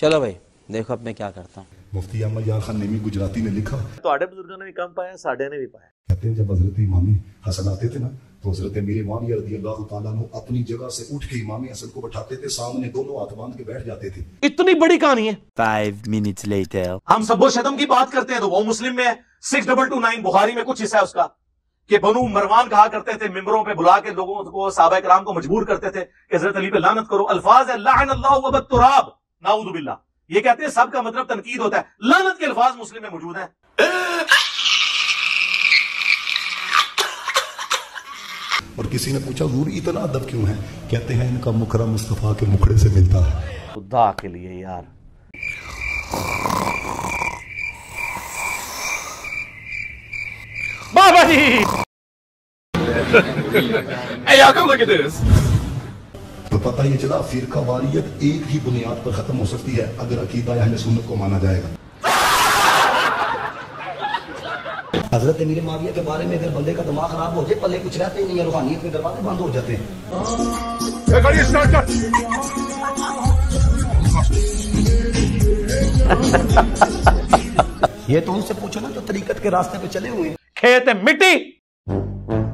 चलो भाई देखो अब मैं क्या करता हूँ। मुफ्ती अहमद यार खान नेमी गुजराती ने लिखा तो आधे बुजुर्गों ने भी कम पाया, साढ़े ने भी पाया। कहते हैं जब हजरत इमाम हसन आते थे ना तो हजरत अमीर मुआविया रदियल्लाहु ताला अन्हु अपनी जगह से उठ के इमाम हसन को बैठाते थे, सामने दोनों हाथ बांध के बैठ जाते थे। इतनी बड़ी कहानी है। 5 minutes later हम सब्बो शतम की बात करते हैं तो वो मुस्लिम में 6229 बुखारी में कुछ हिस्सा है उसका कि बनु मरवान कहा करते थे, मिंबरों पे बुला के लोगों को साहबा किराम को मजबूर करते थे कि हजरत अली पे लानत करो। अल्फाज है लानल्लाहु वबत्तुराब नाऊदु बिल्लाह, ये कहते हैं सब का मतलब तनकीद होता है। लानत के अल्फाज मुस्लिम में मौजूद हैं। और किसी ने पूछा हुजूर इतना अदब क्यों है? कहते हैं इनका मुखड़ा मुस्तफा के मुखड़े से मिलता है। खुदा के लिए यार बाबा जी तो पता ये चला फिरका वारियत एक ही बुनियाद पर खत्म हो सकती है अगर अकीदा अहले सुन्नत को माना जाएगा। हजरत अमीर मुआविया के बारे में अगर बंदे का दिमाग खराब हो जाए पल्ले कुछ रहते ही नहीं है, रूहानियत के दरवाजे बंद हो जाते हैं। ये तो उनसे पूछो ना जो तरीकत के रास्ते पे चले हुए हैं। खेत मिट्टी।